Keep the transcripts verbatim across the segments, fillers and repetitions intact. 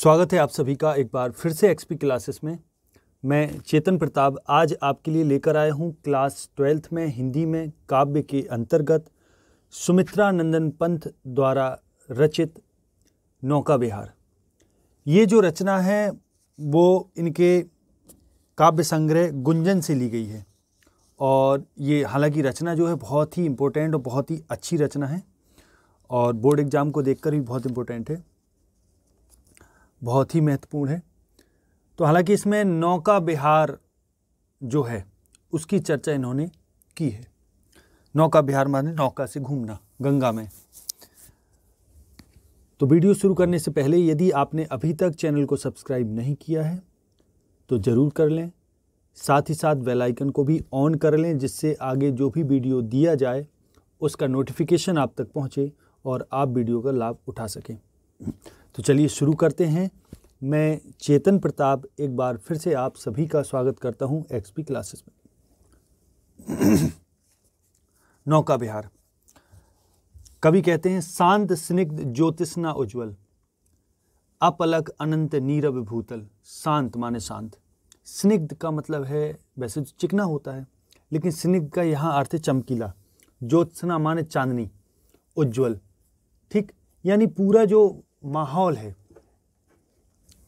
स्वागत है आप सभी का एक बार फिर से एक्सपी क्लासेस में। मैं चेतन प्रताप आज आपके लिए लेकर आया हूं क्लास ट्वेल्थ में हिंदी में काव्य के अंतर्गत सुमित्रानंदन पंत द्वारा रचित नौका विहार। ये जो रचना है वो इनके काव्य संग्रह गुंजन से ली गई है और ये हालांकि रचना जो है बहुत ही इम्पोर्टेंट और बहुत ही अच्छी रचना है और बोर्ड एग्ज़ाम को देखकर भी बहुत इम्पोर्टेंट है, बहुत ही महत्वपूर्ण है। तो हालांकि इसमें नौका विहार जो है उसकी चर्चा इन्होंने की है। नौका विहार माने नौका से घूमना गंगा में। तो वीडियो शुरू करने से पहले यदि आपने अभी तक चैनल को सब्सक्राइब नहीं किया है तो ज़रूर कर लें, साथ ही साथ बेल आइकन को भी ऑन कर लें जिससे आगे जो भी वीडियो दिया जाए उसका नोटिफिकेशन आप तक पहुँचे और आप वीडियो का लाभ उठा सकें। तो चलिए शुरू करते हैं। मैं चेतन प्रताप एक बार फिर से आप सभी का स्वागत करता हूं एक्सपी क्लासेस में। नौका विहार। कवि कहते हैं, शांत स्निग्ध ज्योतिष्णा उज्ज्वल, अपलक अनंत नीरव भूतल। शांत माने शांत, स्निग्ध का मतलब है वैसे चिकना होता है लेकिन स्निग्ध का यहाँ अर्थ है चमकीला। ज्योतिष्णा माने चांदनी, उज्ज्वल। ठीक, यानी पूरा जो माहौल है,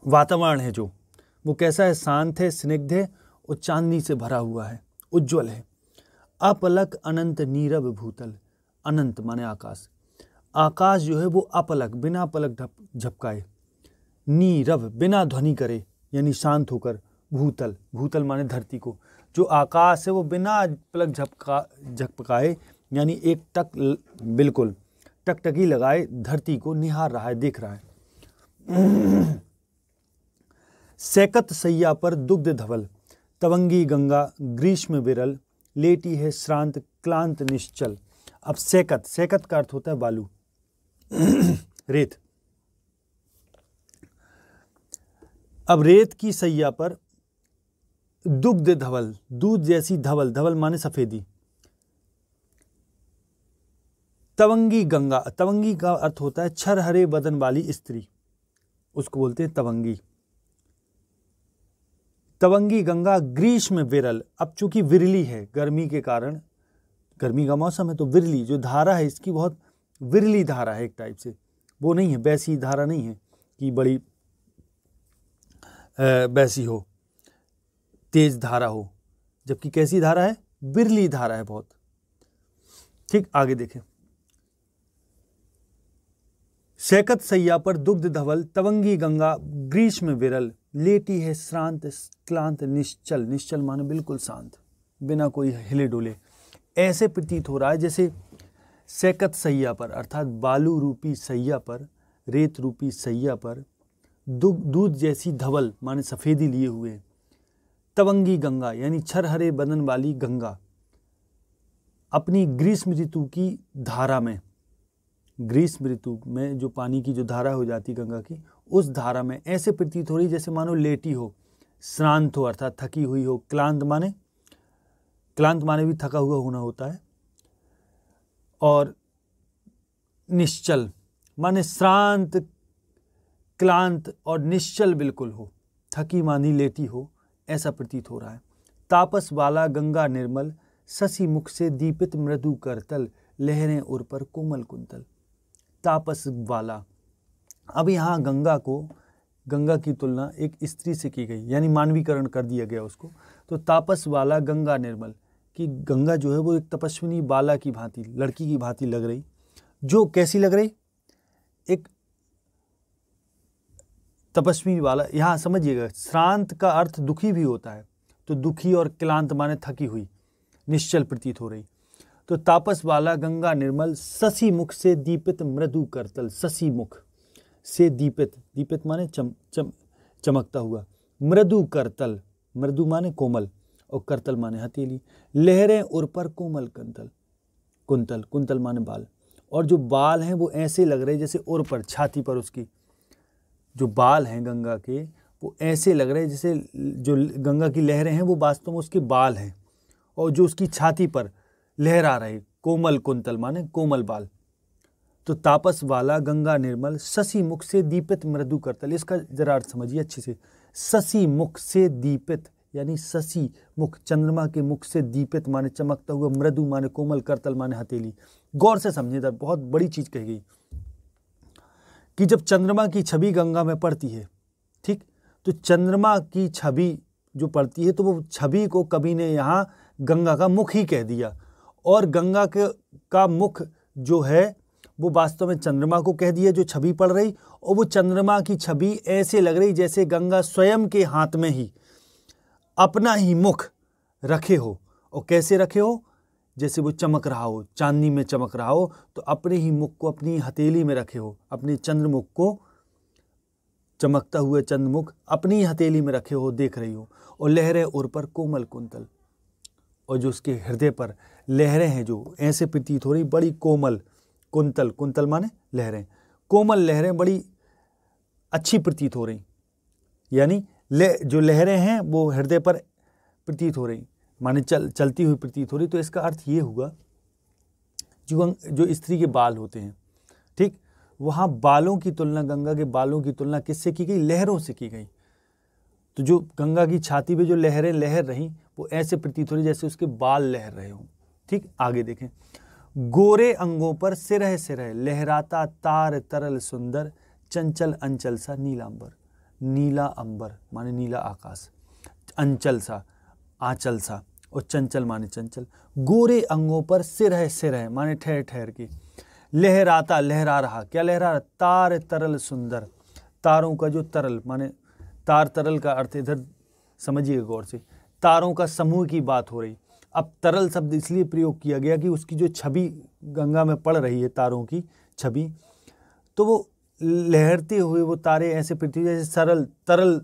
वातावरण है जो, वो कैसा है? शांत है, स्निग्ध है और चांदनी से भरा हुआ है, उज्जवल है। अपलक अनंत नीरव भूतल। अनंत माने आकाश, आकाश जो है वो अपलक बिना पलक झपकाए, नीरव बिना ध्वनि करे यानी शांत होकर, भूतल भूतल माने धरती को। जो आकाश है वो बिना पलक झपका झपकाए यानी एक टक बिल्कुल टकटकी लगाए धरती को निहार रहा है, देख रहा है। सैकत सैया पर दुग्ध धवल, तवंगी गंगा ग्रीष्म विरल, लेटी है श्रांत क्लांत निश्चल। अब सैकत, सैकत का अर्थ होता है बालू रेत। अब रेत की सैया पर दुग्ध धवल, दूध जैसी धवल, धवल माने सफेदी। तवंगी गंगा, तवंगी का अर्थ होता है छरहरे बदन वाली स्त्री, उसको बोलते हैं तवंगी। तवंगी गंगा ग्रीष्म विरल, अब चूंकि विरली है गर्मी के कारण, गर्मी का मौसम है तो विरली जो धारा है इसकी बहुत विरली धारा है एक टाइप से, वो नहीं है वैसी धारा नहीं है कि बड़ी वैसी हो तेज धारा हो, जबकि कैसी धारा है? विरली धारा है बहुत। ठीक, आगे देखें। सैकत सैया पर दुग्ध धवल, तवंगी गंगा ग्रीष्म विरल, लेटी है श्रांत क्लांत निश्चल। निश्चल माने बिल्कुल शांत बिना कोई हिले डोले। ऐसे प्रतीत हो रहा है जैसे सैकत सैया पर अर्थात बालू रूपी सैया पर, रेत रूपी सैया पर, दूध जैसी धवल माने सफ़ेदी लिए हुए, तवंगी गंगा यानी छरहरे बदन वाली गंगा अपनी ग्रीष्म ऋतु की धारा में, ग्रीष्म ऋतु में जो पानी की जो धारा हो जाती गंगा की, उस धारा में ऐसे प्रतीत हो रही जैसे मानो लेटी हो, श्रांत हो अर्थात थकी हुई हो, क्लांत माने, क्लांत माने भी थका हुआ होना होता है, और निश्चल माने श्रांत क्लांत और निश्चल बिल्कुल हो, थकी मानी लेटी हो, ऐसा प्रतीत हो रहा है। तापस वाला गंगा निर्मल, शशि मुख से दीपित मृदु करतल, लहरें उर पर कोमल कुंतल। तापस वाला, अब यहाँ गंगा को, गंगा की तुलना एक स्त्री से की गई यानी मानवीकरण कर दिया गया उसको। तो तापस वाला गंगा निर्मल, कि गंगा जो है वो एक तपस्विनी बाला की भांति, लड़की की भांति लग रही, जो कैसी लग रही? एक तपस्विनी बाला। यहाँ समझिएगा श्रांत का अर्थ दुखी भी होता है, तो दुखी और क्लांत माने थकी हुई, निश्चल प्रतीत हो रही। तो तापस वाला गंगा निर्मल, शशि मुख से दीपित मृदु करतल। शशि मुख से दीपित, दीपित माने चम, चम चमकता हुआ, मृदु करतल, मृदु माने कोमल और करतल माने हथेली, लहरें उर पर कोमल कंतल, कुंतल, कुंतल माने बाल। और जो बाल हैं वो ऐसे लग रहे जैसे उर पर, छाती पर उसकी जो बाल हैं गंगा के, वो ऐसे लग रहे जैसे जो गंगा की लहरें हैं वो वास्तव में उसके बाल हैं और जो उसकी छाती पर लहरा रहे, कोमल कुंतल माने कोमल बाल। तो तापस वाला गंगा निर्मल, शशि मुख से दीपित मृदु करतल। इसका जरा अर्थ समझिए अच्छे से। शशि मुख से दीपित यानी शशि मुख चंद्रमा के मुख से दीपित माने चमकता हुआ, मृदु माने कोमल, करतल माने हथेली। गौर से समझिए, दर बहुत बड़ी चीज कही गई कि जब चंद्रमा की छवि गंगा में पड़ती है, ठीक, तो चंद्रमा की छवि जो पड़ती है तो वो छवि को कवि ने यहाँ गंगा का मुख ही कह दिया, और गंगा के का मुख जो है वो वास्तव में चंद्रमा को कह दिया जो छवि पड़ रही, और वो चंद्रमा की छवि ऐसे लग रही जैसे गंगा स्वयं के हाथ में ही अपना ही मुख रखे हो। और कैसे रखे हो? जैसे वो चमक रहा हो, चांदनी में चमक रहा हो, तो अपने ही मुख को अपनी हथेली में रखे हो, अपने चंद्रमुख को, चमकता हुआ चंद्रमुख अपनी हथेली में रखे हो, देख रही हो। और लहरें उर पर कोमल कुंतल, और जो उसके हृदय पर लहरें हैं जो ऐसे प्रतीत हो रही, बड़ी कोमल कुंतल, कुंतल माने लहरें, कोमल लहरें बड़ी अच्छी प्रतीत हो रही, यानी ले जो लहरें हैं वो हृदय पर प्रतीत हो रही, माने चल चलती हुई प्रतीत हो रही। तो इसका अर्थ ये हुआ जो जो स्त्री के बाल होते हैं, ठीक, वहाँ बालों की तुलना, गंगा के बालों की तुलना किससे की गई? लहरों से की गई। तो जो गंगा की छाती पे जो लहरें लहर रहीं वो ऐसे प्रतीत हो रही जैसे उसके बाल लहर रहे हों, ठीक। आगे देखें, गोरे अंगों पर सिरह सिरह लहराता तार तरल सुंदर चंचल अंचल सा नीलांबर। नीला अंबर माने नीला आकाश, अंचल सा आंचल सा, और चंचल माने चंचल। गोरे अंगों पर सिरह सिरह माने ठहर ठहर के, लहराता लहरा रहा, क्या लहरा रहा? तार तरल सुंदर, तारों का जो तरल माने तार, तरल का अर्थ इधर समझिएगा गौर से, तारों का समूह की बात हो रही। अब तरल शब्द इसलिए प्रयोग किया गया कि उसकी जो छवि गंगा में पड़ रही है, तारों की छवि, तो वो लहरते हुए वो तारे ऐसे पृथ्वी जैसे सरल, तरल,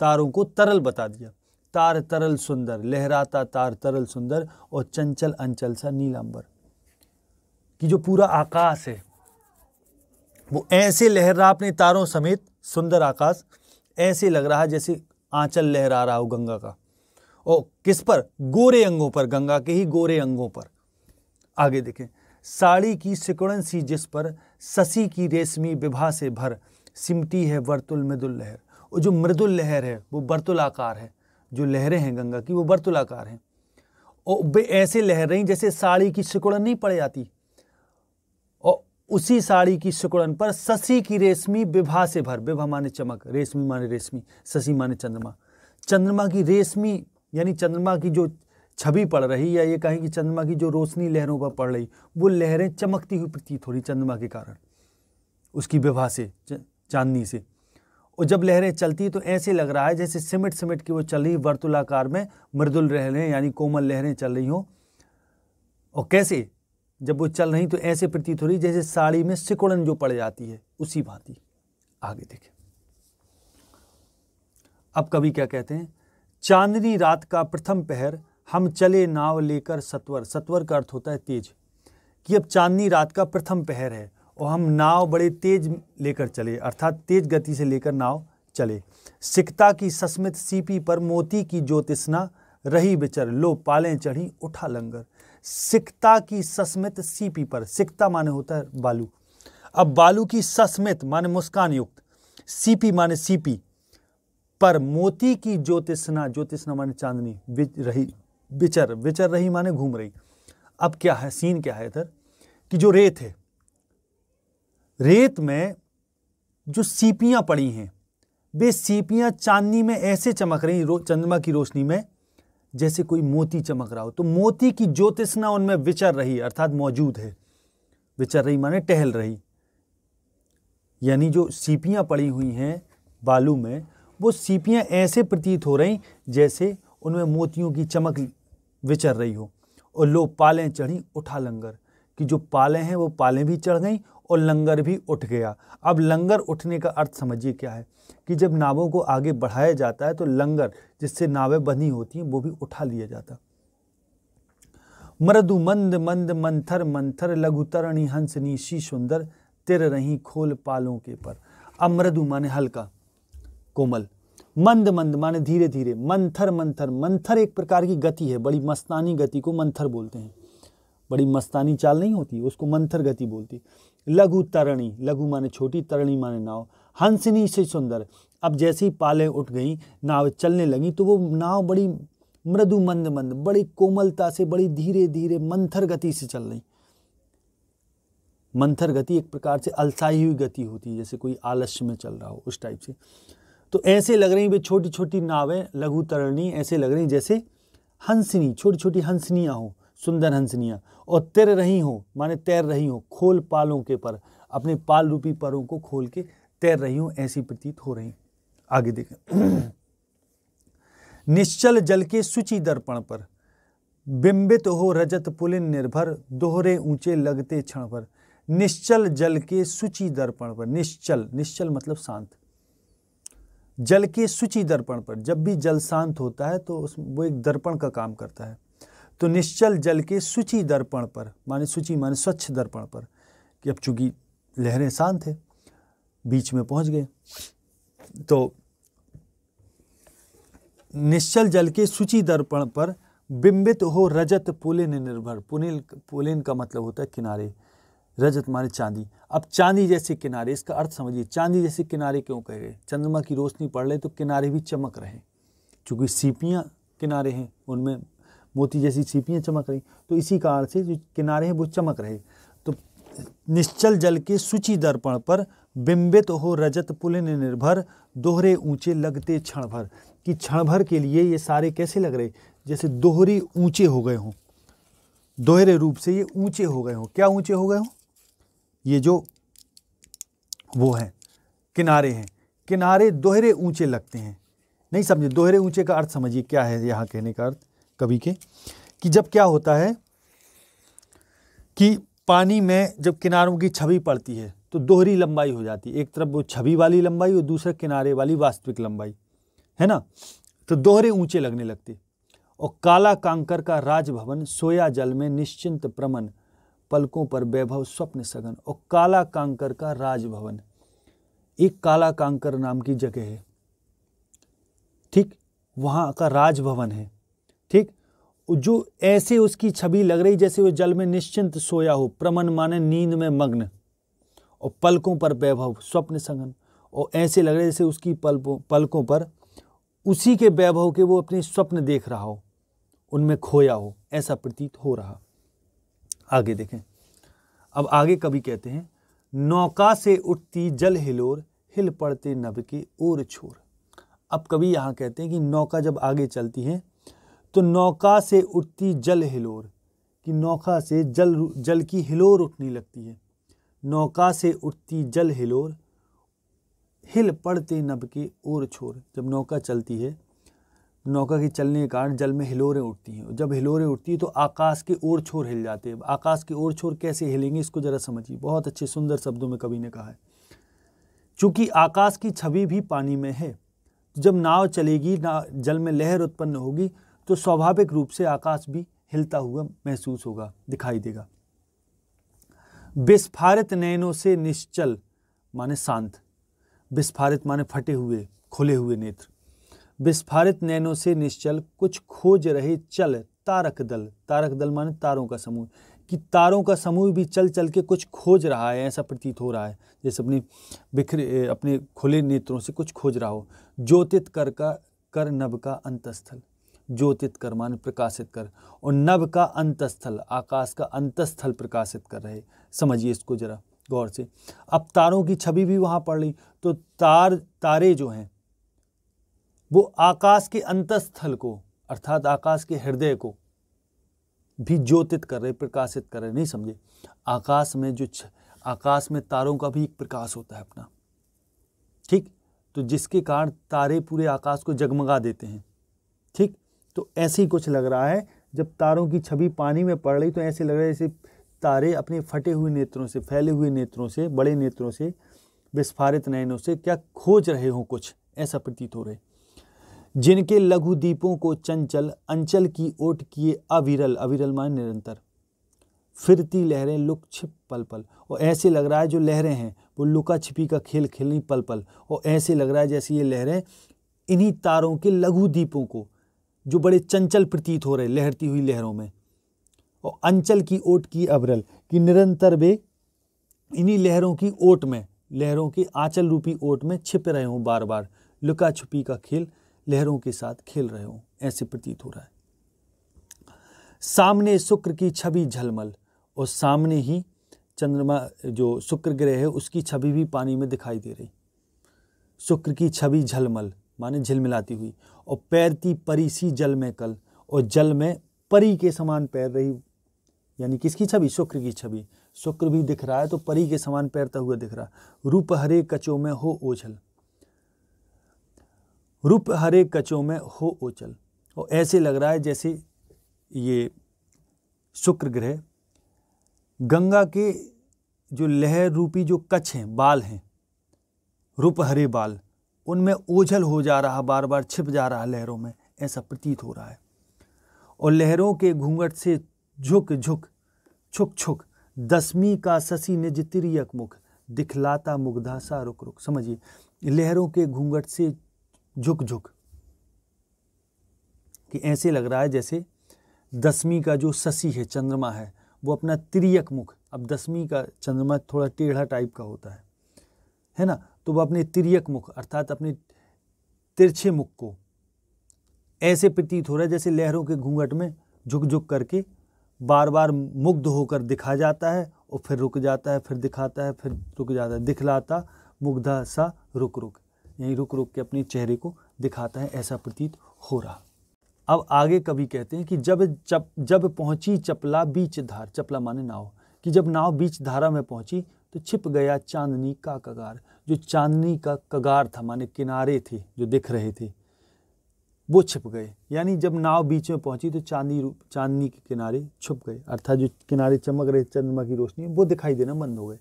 तारों को तरल बता दिया। तार तरल सुंदर, लहराता तार तरल सुंदर, और चंचल अंचल सा नीलांबर, कि जो पूरा आकाश है वो ऐसे लहर रहा अपने तारों समेत, सुंदर आकाश ऐसे लग रहा जैसे आंचल लहरा रहा हो गंगा का। और किस पर? गोरे अंगों पर, गंगा के ही गोरे अंगों पर। आगे देखें, साड़ी की सिकुड़न सी जिस पर शशि की रेशमी विभा से भर सिमटी है वर्तुल मृदुल लहर। और जो मृदुल लहर है वो वर्तुलाकार है, जो लहरें हैं गंगा की वो वर्तुलाकार हैं, और वे ऐसे लहर रही जैसे साड़ी की सिकुड़न नहीं पड़ जाती, और उसी साड़ी की सिकुड़न पर शशि की रेशमी विभा से भर, विभा माने चमक, रेशमी माने रेशमी, शशि माने चंद्रमा। चंद्रमा की रेशमी यानी चंद्रमा की जो छवि पड़ रही, या ये कहें कि चंद्रमा की जो रोशनी लहरों पर पड़ रही, वो लहरें चमकती हुई प्रतीत हो रही चंद्रमा के कारण, उसकी विभा से, चांदनी से। और जब लहरें चलती तो ऐसे लग रहा है जैसे सिमट सिमट के वो चल रही वर्तुलाकार में, मृदुल लहरें यानी कोमल लहरें चल रही हों। और कैसे? जब वो चल रही तो ऐसे प्रतीत हो रही जैसे साड़ी में सिकुड़न जो पड़ जाती है उसी भांति। आगे देखें, अब कवि क्या कहते हैं? चांदनी रात का प्रथम पहर हम चले नाव लेकर सत्वर। सत्वर का अर्थ होता है तेज, कि अब चांदनी रात का प्रथम पहर है और हम नाव बड़े तेज लेकर चले, अर्थात तेज गति से लेकर नाव चले। सिकता की सस्मित सीपी पर मोती की ज्योतिष्णा रही विचर, लो पालें चढ़ी उठा लंगर। सिकता की सस्मित सीपी पर, सिकता माने होता है बालू, अब बालू की सस्मित माने मुस्कान युक्त, सीपी माने सीपी पर मोती की ज्योतिष्णा, ज्योतिष्णा माने चांदनी, विच रही विचर, विचर रही माने घूम रही। अब क्या है सीन, क्या है इधर कि जो रेत है, रेत में जो सीपियां पड़ी हैं वे सीपियां चांदनी में ऐसे चमक रही चंद्रमा की रोशनी में जैसे कोई मोती चमक रहा हो। तो मोती की ज्योतिष्णा उनमें विचर रही, अर्थात मौजूद है, विचर रही माने टहल रही, यानी जो सीपियां पड़ी हुई हैं बालू में वो सीपियां ऐसे प्रतीत हो रही जैसे उनमें मोतियों की चमक विचर रही हो। और लो पालें चढ़ी उठा लंगर, कि जो पालें हैं वो पालें भी चढ़ गई और लंगर भी उठ गया। अब लंगर उठने का अर्थ समझिए क्या है कि जब नावों को आगे बढ़ाया जाता है तो लंगर जिससे नावें बंधी होती हैं वो भी उठा लिया जाता। मृदु मंद मंद मंथर मंथर लघुतरणी हंसनी शी सुंदर तिर रही खोल पालों के पर। अब मृदु माने हल्का, कोमल, मंद मंद माने धीरे धीरे, मंथर मंथर, मंथर एक प्रकार की गति है, बड़ी मस्तानी गति को मंथर बोलते हैं, बड़ी मस्तानी चाल नहीं होती, उसको मंथर गति बोलती। लघु तरणी, लघु माने छोटी, तरणी माने नाव। हंसिनी से सुंदर, अब जैसे ही पालें उठ गई, नाव चलने लगी तो वो नाव बड़ी मृदु मंद मंद, बड़ी कोमलता से, बड़ी धीरे धीरे मंथर गति से चल रही। मंथर गति एक प्रकार से अलसाई हुई गति होती है, जैसे कोई आलस्य में चल रहा हो उस टाइप से। तो ऐसे लग रही वे छोटी छोटी नावें, लघु तरणी, ऐसे लग रही जैसे हंसनी, छोटी छोटी हंसनियाँ हो, सुंदर हंसनियाँ, और तैर रही हो माने तैर रही हो, खोल पालों के पर, अपने पाल रूपी परों को खोल के तैर रही हो, ऐसी प्रतीत हो रही। आगे देखें। निश्चल जल के सुचि दर्पण पर बिंबित हो रजत पुलिन निर्भर, दोहरे ऊंचे लगते क्षण पर। निश्चल जल के सुचि दर्पण पर, निश्चल, निश्चल मतलब शांत, जल के सुचि दर्पण पर, जब भी जल शांत होता है तो उस वो एक दर्पण का काम करता है। तो निश्चल जल के सुचि दर्पण पर माने सुचि माने स्वच्छ दर्पण पर, कि अब चूंकि लहरें शांत है, बीच में पहुंच गए, तो निश्चल जल के सुचि दर्पण पर बिंबित हो रजत पुलिन निर्भर। पुलिन, पुलिन का मतलब होता है किनारे, रजत माने चांदी। अब चांदी जैसे किनारे, इसका अर्थ समझिए। चांदी जैसे किनारे क्यों कहे गए? चंद्रमा की रोशनी पड़ रही तो किनारे भी चमक रहे, क्योंकि सीपियाँ किनारे हैं, उनमें मोती जैसी सीपियाँ चमक रही, तो इसी कारण से जो किनारे हैं वो चमक रहे। तो निश्चल जल के सुचि दर्पण पर बिंबित हो रजत पुलिन निर्भर, दोहरे ऊंचे लगते क्षण भर। कि क्षण भर के लिए ये सारे कैसे लग रहे? जैसे दोहरी ऊंचे हो गए हों, दोहरे रूप से ये ऊंचे हो गए हों। क्या ऊंचे हो गए हों? ये जो वो हैं किनारे हैं, किनारे दोहरे ऊंचे लगते हैं। नहीं समझे? दोहरे ऊंचे का अर्थ समझिए क्या है यहाँ कहने का अर्थ कवि के, कि जब क्या होता है कि पानी में जब किनारों की छवि पड़ती है तो दोहरी लंबाई हो जाती है। एक तरफ वो छवि वाली लंबाई और दूसरा किनारे वाली वास्तविक लंबाई, है ना? तो दोहरे ऊंचे लगने लगते। और काला कांकर का राजभवन, सोया जल में निश्चिंत प्रमन, पलकों पर वैभव स्वप्न सघन। और काला कांकर का राजभवन, एक काला कांकर नाम की जगह है, ठीक? वहाँ का राजभवन है, ठीक? जो ऐसे उसकी छवि लग रही जैसे वो जल में निश्चिंत सोया हो, प्रमन माने नींद में मग्न, और पलकों पर वैभव स्वप्न सघन। और ऐसे लग रहे जैसे उसकी पलकों पलकों पर उसी के वैभव के वो अपने स्वप्न देख रहा हो, उनमें खोया हो, ऐसा प्रतीत हो रहा। आगे देखें। अब आगे कवि कहते हैं, नौका से उठती जल हिलोर, हिल पड़ते नभ के ओर छोर। अब कवि यहाँ कहते हैं कि नौका जब आगे चलती है तो नौका से उठती जल हिलोर, कि नौका से जल जल की हिलोर उठने लगती है। नौका से उठती जल हिलोर, हिल पड़ते नभ के ओर छोर। जब नौका चलती है, नौका के चलने के कारण जल में हिलोरें उठती हैं। जब हिलोरें उठती है तो आकाश के ओर छोर हिल जाते हैं। आकाश के ओर छोर कैसे हिलेंगे, इसको जरा समझिए। बहुत अच्छे सुंदर शब्दों में कवि ने कहा है। चूँकि आकाश की छवि भी पानी में है, जब नाव चलेगी, ना जल में लहर उत्पन्न होगी, तो स्वाभाविक रूप से आकाश भी हिलता हुआ महसूस होगा, दिखाई देगा। विस्फारित नयनों से निश्चल माने शांत, विस्फारित माने फटे हुए, खुले हुए नेत्र। विस्फारित नैनों से निश्चल कुछ खोज रहे चल तारक दल, तारक दल माने तारों का समूह, कि तारों का समूह भी चल चल के कुछ खोज रहा है, ऐसा प्रतीत हो रहा है। जैसे अपने बिखरे अपने खुले नेत्रों से कुछ खोज रहा हो। ज्योतित कर का कर नभ का अंतस्थल, ज्योतित कर माने प्रकाशित कर, और नभ का अंतस्थल आकाश का अंतस्थल प्रकाशित कर रहे। समझिए इसको जरा गौर से। अब तारों की छवि भी वहाँ पड़ रही, तो तार तारे जो हैं वो आकाश के अंतस्थल को अर्थात आकाश के हृदय को भी ज्योतित कर रहे, प्रकाशित कर रहे। नहीं समझे? आकाश में जो आकाश में तारों का भी एक प्रकाश होता है अपना, ठीक? तो जिसके कारण तारे पूरे आकाश को जगमगा देते हैं, ठीक? तो ऐसे ही कुछ लग रहा है। जब तारों की छवि पानी में पड़ रही तो ऐसे लग रहा है जैसे तारे अपने फटे हुए नेत्रों से, फैले हुए नेत्रों से, बड़े नेत्रों से, विस्फारित नयनों से क्या खोज रहे हों कुछ, ऐसा प्रतीत हो रहे। जिनके लघु दीपों को चंचल, अंचल की ओट किए अविरल, अविरल मान निरंतर, फिरती लहरें लुक छिप पल पल। और ऐसे लग रहा है जो लहरें हैं वो लुका छिपी का खेल खेलनी पल पल। और ऐसे लग रहा है जैसे ये लहरें इन्हीं तारों के लघु दीपों को, जो बड़े चंचल प्रतीत हो रहे लहरती हुई लहरों में, और अंचल की ओट की अबरल कि निरंतर वे इन्हीं लहरों की ओट में, लहरों की आंचल रूपी ओट में छिप रहे हों, बार बार लुका छुपी का खेल लहरों के साथ खेल रहे हों, ऐसे प्रतीत हो रहा है। सामने शुक्र की छवि झलमल, और सामने ही चंद्रमा जो शुक्र ग्रह है उसकी छवि भी पानी में दिखाई दे रही। शुक्र की छवि झलमल माने झिलमिलाती हुई, और पैरती परी सी जल में कल, और जल में परी के समान पैर रही, यानी किसकी छवि? शुक्र की छवि। शुक्र भी दिख रहा है तो परी के समान पैरता हुआ दिख रहा। रूप हरे कचों में हो ओझल, रूप हरे कचों में हो ओझल, और ऐसे लग रहा है जैसे ये शुक्र ग्रह गंगा के जो लहर रूपी जो कच्छ हैं, बाल हैं, रूप हरे बाल, उनमें ओझल हो जा रहा, बार बार छिप जा रहा लहरों में, ऐसा प्रतीत हो रहा है। और लहरों के घूंघट से झुक झुक छुक छुक दसवीं का शशि निज तिरियक मुख दिखलाता मुग्धा सा रुक रुक। समझिए, लहरों के घूंघट से झुक झुक कि ऐसे लग रहा है जैसे दसवीं का जो शशि है, चंद्रमा है, वो अपना तिरियक मुख, अब दसवीं का चंद्रमा थोड़ा टेढ़ा टाइप का होता है है ना, तो वह अपने तिरियक मुख अर्थात अपने तिरछे मुख को ऐसे प्रतीत हो रहा है जैसे लहरों के घूंघट में झुक झुक करके बार बार मुग्ध होकर दिखा जाता है और फिर रुक जाता है, फिर दिखाता है, फिर रुक जाता है, दिखलाता मुग्धा सा रुक रुक, यही रुक रुक के अपने चेहरे को दिखाता है, ऐसा प्रतीत हो रहा। अब आगे कवि कहते हैं कि जब जब जब पहुंची चपला बीच धार, चपला माने नाव, कि जब नाव बीच धारा में पहुंची तो छिप गया चांदनी का कगार, जो चांदनी का कगार था माने किनारे थे जो दिख रहे थे वो छिप गए, यानी जब नाव बीच में पहुंची तो चांदनी रूप चांदनी के किनारे छुप गए, अर्थात जो किनारे चमक रहे चंद्रमा की रोशनी वो दिखाई देना बंद हो गए।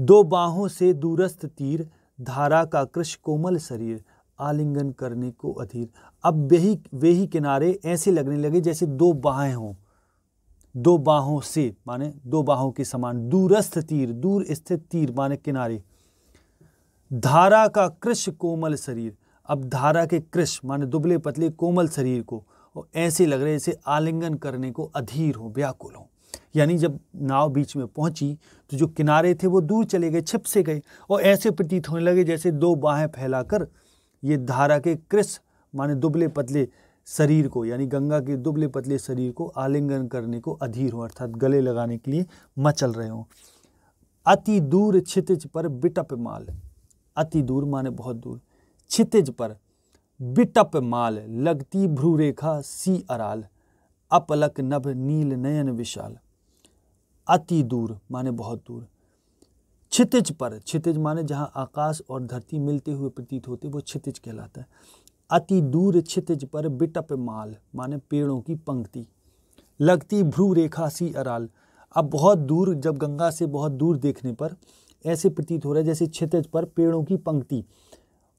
दो बाहों से दूरस्थ तीर धारा का कृष्ण कोमल शरीर आलिंगन करने को अधीर, अब वही वही किनारे ऐसे लगने लगे जैसे दो बाहें हों, दो बाहों से माने दो बाहों के समान, दूरस्थ तीर दूर स्थित तीर माने किनारे, धारा का कृष्ण कोमल शरीर, अब धारा के कृष्ण माने दुबले पतले कोमल शरीर को, और ऐसे लग रहे जैसे आलिंगन करने को अधीर हो, व्याकुल हो, यानी जब नाव बीच में पहुंची तो जो किनारे थे वो दूर चले गए, छिप से गए, और ऐसे प्रतीत होने लगे जैसे दो बाहें फैलाकर ये धारा के कृष्ण माने दुबले पतले शरीर को, यानी गंगा के दुबले पतले शरीर को आलिंगन करने को अधीर हो, अर्थात गले लगाने के लिए मचल रहे हों। अति दूर क्षितिज पर बिटप माल, अति दूर माने बहुत दूर, क्षितिज पर बिटप माल लगती भ्रूरेखा सी अराल अपलक नभ नील नयन विशाल। अति दूर माने बहुत दूर, क्षितिज पर, क्षितिज माने जहाँ आकाश और धरती मिलते हुए प्रतीत होते वो क्षितिज कहलाता है। अति दूर क्षितिज पर बिटप माल माने पेड़ों की पंक्ति, लगती भ्रू रेखा सी अराल, अब बहुत दूर जब गंगा से बहुत दूर देखने पर ऐसे प्रतीत हो रहा है जैसे क्षितिज पर पेड़ों की पंक्ति,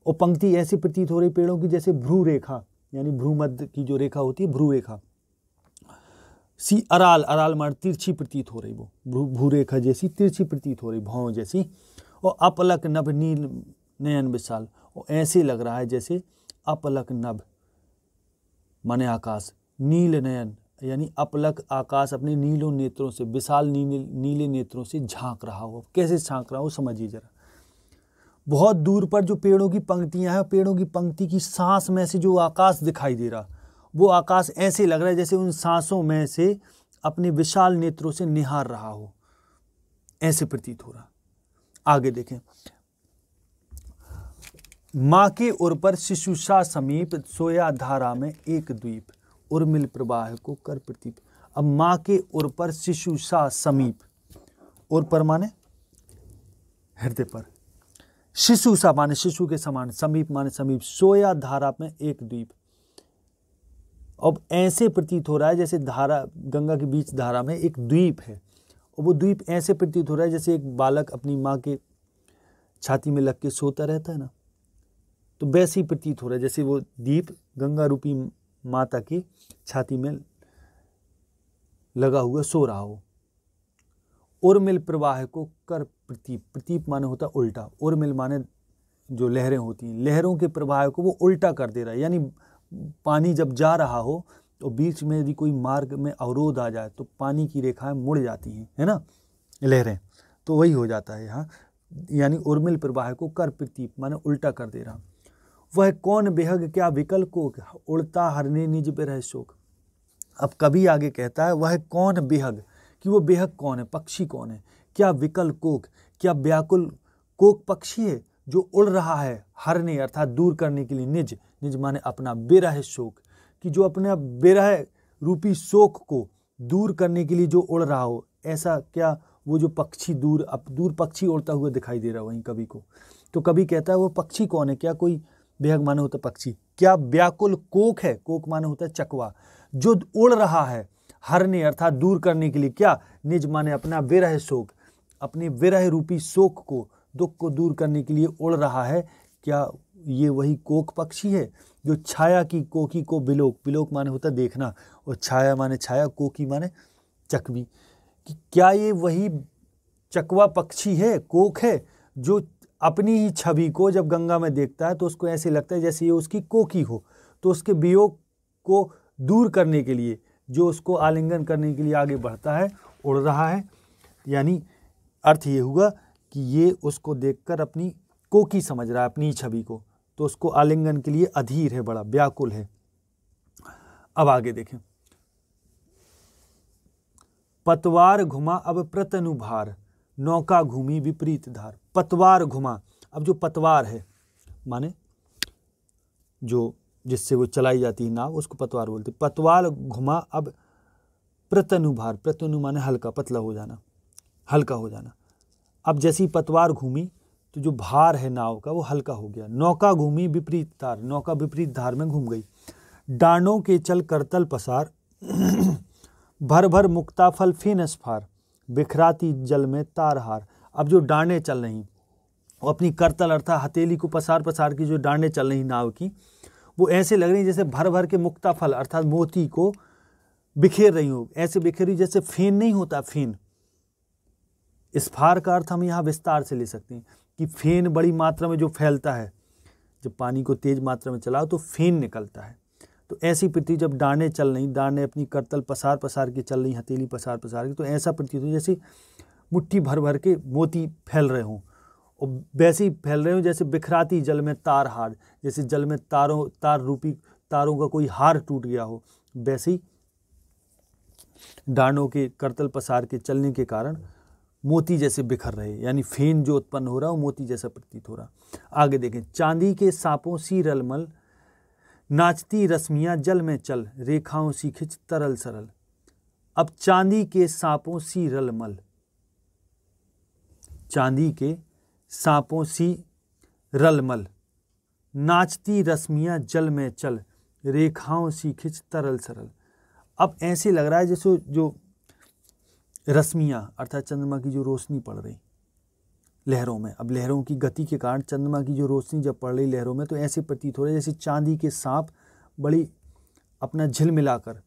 और पंक्ति ऐसी प्रतीत हो रही पेड़ों की जैसे भ्रू रेखा, यानी भ्रू मध्य की जो रेखा होती है भ्रू रेखा सी अराल, अराल मार तिरछी प्रतीत हो रही, वो भ्रू भ्रू रेखा जैसी तिरछी प्रतीत हो रही, भावों जैसी, और अपलक नभ नील नयन विशाल, और ऐसे लग रहा है जैसे अपलक नभ माने आकाश, नील नयन यानी अपलक आकाश अपने नीलों नेत्रों से, विशाल नीले नीले नेत्रों से झांक रहा हो। कैसे झांक रहा हो समझिए जरा। बहुत दूर पर जो पेड़ों की पंक्तियां हैं, पेड़ों की पंक्ति की सांस में से जो आकाश दिखाई दे रहा, वो आकाश ऐसे लग रहा है जैसे उन सांसों में से अपने विशाल नेत्रों से निहार रहा हो, ऐसे प्रतीत हो रहा। आगे देखें, माँ के उर पर शिशु सा समीप सोया धारा में एक द्वीप उर्मिल प्रवाह को कर प्रतीप। अब माँ के उर पर शिशु सा समीप, उर पर माने हृदय पर, शिशु सा माने शिशु के समान, समीप माने समीप, सोया धारा में एक द्वीप। अब ऐसे प्रतीत हो रहा है जैसे धारा गंगा के बीच धारा में एक द्वीप है, और वो द्वीप ऐसे प्रतीत हो रहा है जैसे एक बालक अपनी माँ के छाती में लग के सोता रहता है ना, तो वैसे ही प्रतीत हो रहा है जैसे वो द्वीप गंगा रूपी माता की छाती में लगा हुआ सो रहा हो। उर्मिल प्रवाह को कर प्रतीप, प्रतीप माने होता उल्टा, उर्मिल माने जो लहरें होती हैं, लहरों के प्रवाह को वो उल्टा कर दे रहा है, यानी पानी जब जा रहा हो और बीच में यदि कोई मार्ग में अवरोध आ जाए तो पानी की रेखाएं मुड़ जाती हैं, है ना, लहरें, तो वही हो जाता है यहाँ, यानी उर्मिल प्रवाह को कर प्रतीप माने उल्टा कर दे रहा। वह कौन बेहग क्या विकल को उड़ता हरने निज बिरह शोक। अब कभी आगे कहता है वह कौन बेहग, कि वो बेहग कौन है, पक्षी कौन है, क्या विकल कोक, क्या व्याकुल कोक पक्षी है जो उड़ रहा है हरने अर्थात दूर करने के लिए, निज निज माने अपना, बिरह शोक कि जो अपने बिरह रूपी शोक को दूर करने के लिए जो उड़ रहा हो, ऐसा क्या वो जो पक्षी दूर, अब दूर पक्षी उड़ता हुआ दिखाई दे रहा है वहीं कवि को। तो कवि कहता है वो पक्षी कौन है, क्या कोई बेहग माने होता पक्षी, क्या व्याकुल कोक है, कोक माने होता है चकवा, जो उड़ रहा है हरने अर्थात दूर करने के लिए क्या, निज माने अपना, विरह शोक अपने विरह रूपी शोक को, दुख को दूर करने के लिए उड़ रहा है, क्या ये वही कोक पक्षी है जो छाया की कोकी को बिलोक, बिलोक माने होता देखना और छाया माने छाया, कोकी माने चकवी, कि क्या ये वही चकवा पक्षी है, कोक है, जो अपनी ही छवि को जब गंगा में देखता है तो उसको ऐसे लगता है जैसे ये उसकी कोकी हो, तो उसके वियोग को दूर करने के लिए जो उसको आलिंगन करने के लिए आगे बढ़ता है, उड़ रहा है, यानी अर्थ ये हुआ कि ये उसको देखकर अपनी कोकी समझ रहा है, अपनी छवि को, तो उसको आलिंगन के लिए अधीर है, बड़ा व्याकुल है। अब आगे देखें, पतवार घुमा अब प्रतनुभार, नौका घूमी विपरीत धार। पतवार घुमा, अब जो पतवार है माने जो जिससे वो चलाई जाती है नाव, उसको पतवार बोलते। पतवार घुमा अब प्रतनुभार, प्रतनु माने हल्का, पतला हो जाना, हल्का हो जाना। अब जैसी पतवार घूमी तो जो भार है नाव का वो हल्का हो गया। नौका घूमी विपरीत धार, नौका विपरीत धार में घूम गई। डांडों के चल करतल पसार, भर भर मुक्ताफल फेन अस्फार, बिखराती जल में तारहार। अब जो डांडें चल रही वो अपनी करतल अर्थात हथेली को पसार पसार की जो डांडें चल रही नाव की, वो ऐसे लग रही जैसे भर भर के मुक्ताफल अर्थात मोती को बिखेर रही हो, ऐसे बिखेर रही जैसे फेन नहीं होता फेन, स्फार का अर्थ हम यहाँ विस्तार से ले सकते हैं कि फेन बड़ी मात्रा में जो फैलता है, जब पानी को तेज मात्रा में चलाओ तो फेन निकलता है। तो ऐसी प्रतीत जब डांडें चल रही, डांडें अपनी करतल पसार पसार के चल रही, हथेली पसार पसार के, तो ऐसा प्रतीत हो जैसे मुट्ठी भर भर के मोती फैल रहे हों, और वैसे ही फैल रहे हों जैसे बिखराती जल में तार हार, जैसे जल में तारों तार रूपी तारों का कोई हार टूट गया हो, वैसे ही डांडों के करतल पसार के चलने के कारण मोती जैसे बिखर रहे, यानी फेन जो उत्पन्न हो रहा हो मोती जैसा प्रतीत हो रहा। आगे देखें, चांदी के सांपों सी रलमल, नाचती रश्मियां जल में चल, रेखाओं सी खिंच तरल सरल। अब चांदी के सांपों सी रलमल, चांदी के सांपों सी रलमल, नाचती रश्मियां जल में चल, रेखाओं सी खिंच तरल सरल। अब ऐसे लग रहा है जैसे जो रश्मियाँ अर्थात चंद्रमा की जो रोशनी पड़ रही लहरों में, अब लहरों की गति के कारण चंद्रमा की जो रोशनी जब पड़ रही लहरों में, तो ऐसे प्रतीत हो रहा है जैसे चांदी के सांप बड़ी अपना झिलमिलाकर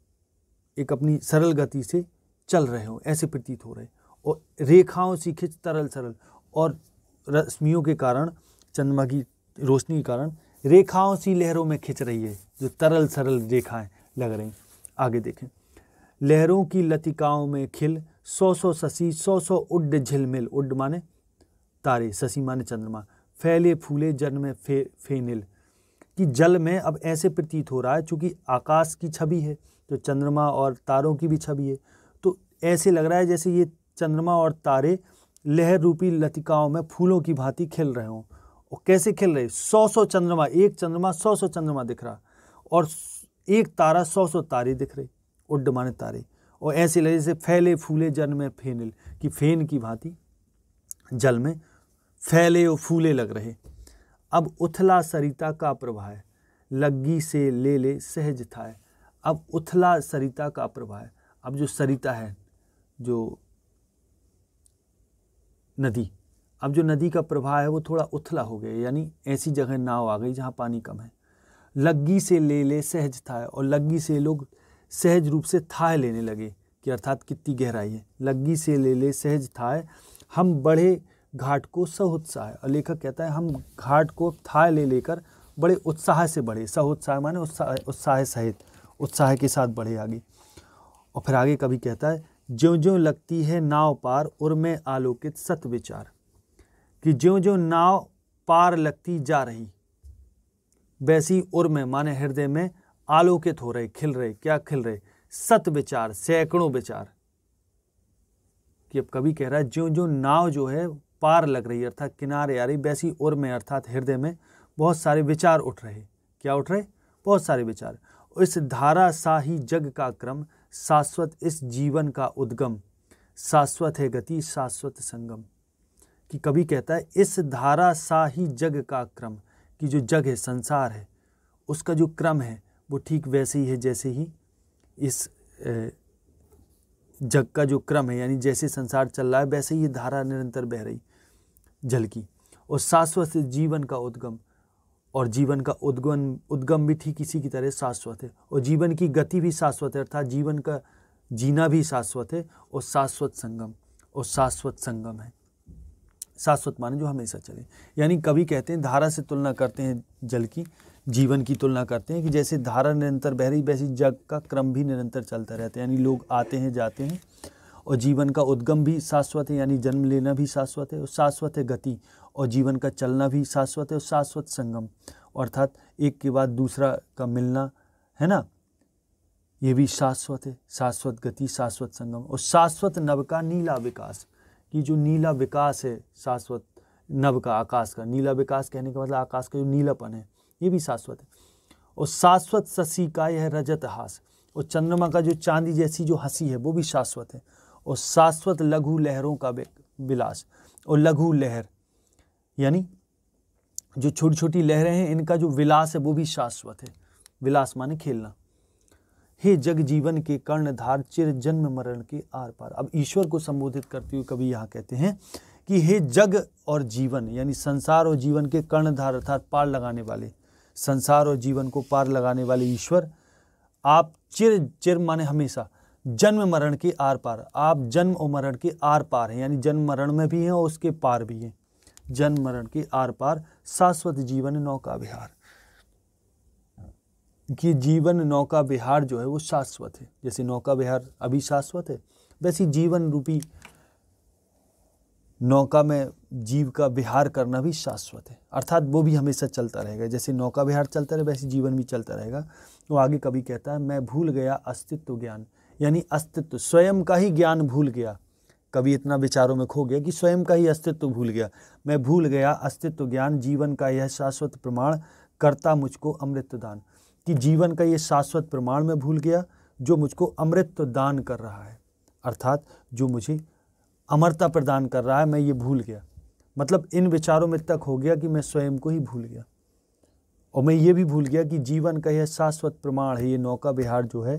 एक अपनी सरल गति से चल रहे हो, ऐसे प्रतीत हो रहे, और रेखाओं सी खिंच तरल सरल, और रश्मियों के कारण चंद्रमा की रोशनी के कारण रेखाओं सी लहरों में खिंच रही है, जो तरल सरल रेखाएँ लग रही। आगे देखें, लहरों की लतिकाओं में खिल, सौ सौ शशि सौ सौ उड्ड झिलमिल। उड्ड माने तारे, शशि माने चंद्रमा, फैले फूले जल में फे फेनिल, कि जल में अब ऐसे प्रतीत हो रहा है, चूँकि आकाश की छवि है तो चंद्रमा और तारों की भी छवि है, तो ऐसे लग रहा है जैसे ये चंद्रमा और तारे लहर रूपी लतिकाओं में फूलों की भांति खिल रहे हों। और कैसे खिल रहे, सौ सौ चंद्रमा, एक चंद्रमा सौ सौ चंद्रमा दिख रहा, और एक तारा सौ सौ तारे दिख रहे, उड्ड माने तारे, और ऐसे लगे जैसे फैले फूले जल में फेनिल, कि फेन की भांति जल में फैले और फूले लग रहे। अब उथला सरिता का प्रवाह, लग्गी से ले ले सहज थाए। अब उथला सरिता का प्रवाह, अब जो सरिता है जो नदी, अब जो नदी का प्रवाह है वो थोड़ा उथला हो गया, यानी ऐसी जगह नाव आ गई जहाँ पानी कम है। लग्गी से ले ले सहज थाए, और लग्गी से लोग सहज रूप से थाह लेने लगे कि अर्थात कितनी गहराई है। लग्गी से ले ले सहज थाह, हम बड़े घाट को सहोत्साह। और लेखक कहता है हम घाट को थाह ले लेकर बड़े उत्साह से बढ़े, सहोत्साह माने उत्साह, उत्साह सहित, उत्साह के साथ बढ़े आगे। और फिर आगे कभी कहता है, ज्यों ज्यों लगती है नाव पार उर्मे आलोकित सत विचार, कि ज्यों ज्यों नाव पार लगती जा रही वैसी उर्मे माने हृदय में आलोकित हो रहे, खिल रहे, क्या खिल रहे, सत विचार, सैकड़ों विचार। कि अब कभी कह रहा है ज्यों ज्यों नाव जो है पार लग रही अर्थात किनारे आ रही, वैसी उर्मे अर्थात हृदय में बहुत सारे विचार उठ रहे, क्या उठ रहे, बहुत सारे विचार। इस धारा सा ही जग का क्रम, शाश्वत इस जीवन का उद्गम, शाश्वत है गति शाश्वत संगम। कि कभी कहता है इस धारा सा ही जग का क्रम, कि जो जग है संसार है उसका जो क्रम है वो ठीक वैसे ही है जैसे ही इस जग का जो क्रम है, यानी जैसे संसार चल रहा है वैसे ही धारा निरंतर बह रही जल की। और शाश्वत जीवन का उद्गम, और जीवन का उद्गम उद्गम भी ठीक इसी की तरह शाश्वत है, और जीवन की गति भी शाश्वत है अर्थात जीवन का जीना भी शाश्वत है। और शाश्वत संगम, और शाश्वत संगम है, शाश्वत माने जो हमेशा चले। यानी कभी कहते हैं धारा से तुलना करते हैं जल की, जीवन की तुलना करते हैं कि जैसे धारा निरंतर बह रही वैसी जग का क्रम भी निरंतर चलता रहता है, यानी लोग आते हैं जाते हैं। और जीवन का उद्गम भी शाश्वत है, यानी जन्म लेना भी शाश्वत है, और शाश्वत है गति, और जीवन का चलना भी शाश्वत है। और शाश्वत संगम अर्थात एक के बाद दूसरा का मिलना है ना, ये भी शाश्वत है, शाश्वत गति शाश्वत संगम। और शाश्वत नव का नीला विकास, कि जो नीला विकास है शाश्वत नव का, आकाश का नीला विकास, कहने का मतलब आकाश का जो नीलापन है ये भी शाश्वत है। और शाश्वत शशि का यह रजत हास, और चंद्रमा का जो चांदी जैसी जो हंसी है वो भी शाश्वत है। और शाश्वत लघु लहरों का विलास, और लघु लहर यानी जो छोटी छोटी लहरें हैं इनका जो विलास है वो भी शाश्वत है, विलास माने खेलना। हे जग जीवन के कर्णधार चिर जन्म मरण के आर पार, अब ईश्वर को संबोधित करते हुए कभी यहाँ कहते हैं कि हे जग और जीवन, यानी संसार और जीवन के कर्णधार अर्थात पार लगाने वाले, संसार और जीवन को पार लगाने वाले ईश्वर, आप चिर, चिर माने हमेशा, जन्म मरण के आर पार, आप जन्म और मरण के आर पार हैं, यानी जन्म मरण में भी हैं और उसके पार भी हैं, जन्म मरण के आर पार शाश्वत जीवन नौका विहार। कि जीवन नौका विहार जो है वो शाश्वत है, जैसे नौका विहार अभी शाश्वत है वैसे जीवन रूपी नौका में जीव का विहार करना भी शाश्वत है, अर्थात वो भी हमेशा चलता रहेगा, जैसे नौका विहार चलता रहे वैसे जीवन भी चलता रहेगा। तो आगे कभी कहता है मैं भूल गया अस्तित्व ज्ञान, यानी अस्तित्व स्वयं का ही ज्ञान भूल गया, कभी इतना विचारों में खो गया कि स्वयं का ही अस्तित्व भूल गया। मैं भूल गया अस्तित्व ज्ञान, जीवन का यह शाश्वत प्रमाण करता मुझको अमृत दान, कि जीवन का ये शाश्वत प्रमाण मैं भूल गया जो मुझको अमृत दान कर रहा है, अर्थात जो मुझे अमरता प्रदान कर रहा है मैं ये भूल गया, मतलब इन विचारों में तक हो गया कि मैं स्वयं को ही भूल गया। और मैं ये भी भूल गया कि जीवन का यह शाश्वत प्रमाण है, ये नौका विहार जो है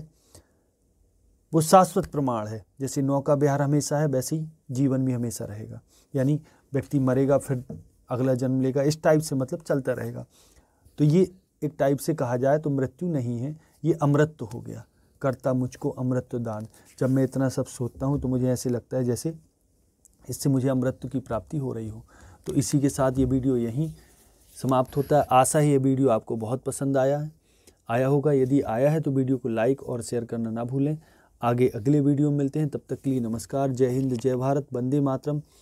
वो शाश्वत प्रमाण है, जैसे नौका विहार हमेशा है वैसे ही जीवन भी हमेशा रहेगा, यानी व्यक्ति मरेगा फिर अगला जन्म लेगा इस टाइप से, मतलब चलता रहेगा। तो ये एक टाइप से कहा जाए तो मृत्यु नहीं है, ये अमृत तो हो गया, करता मुझको अमृत दान। जब मैं इतना सब सोचता हूँ तो मुझे ऐसे लगता है जैसे इससे मुझे अमृत की प्राप्ति हो रही हो। तो इसी के साथ ये वीडियो यहीं समाप्त होता है। आशा है ये वीडियो आपको बहुत पसंद आया है आया होगा, यदि आया है तो वीडियो को लाइक और शेयर करना ना भूलें। आगे अगले वीडियो में मिलते हैं, तब तक के लिए नमस्कार, जय हिंद, जय भारत, वंदे मातरम।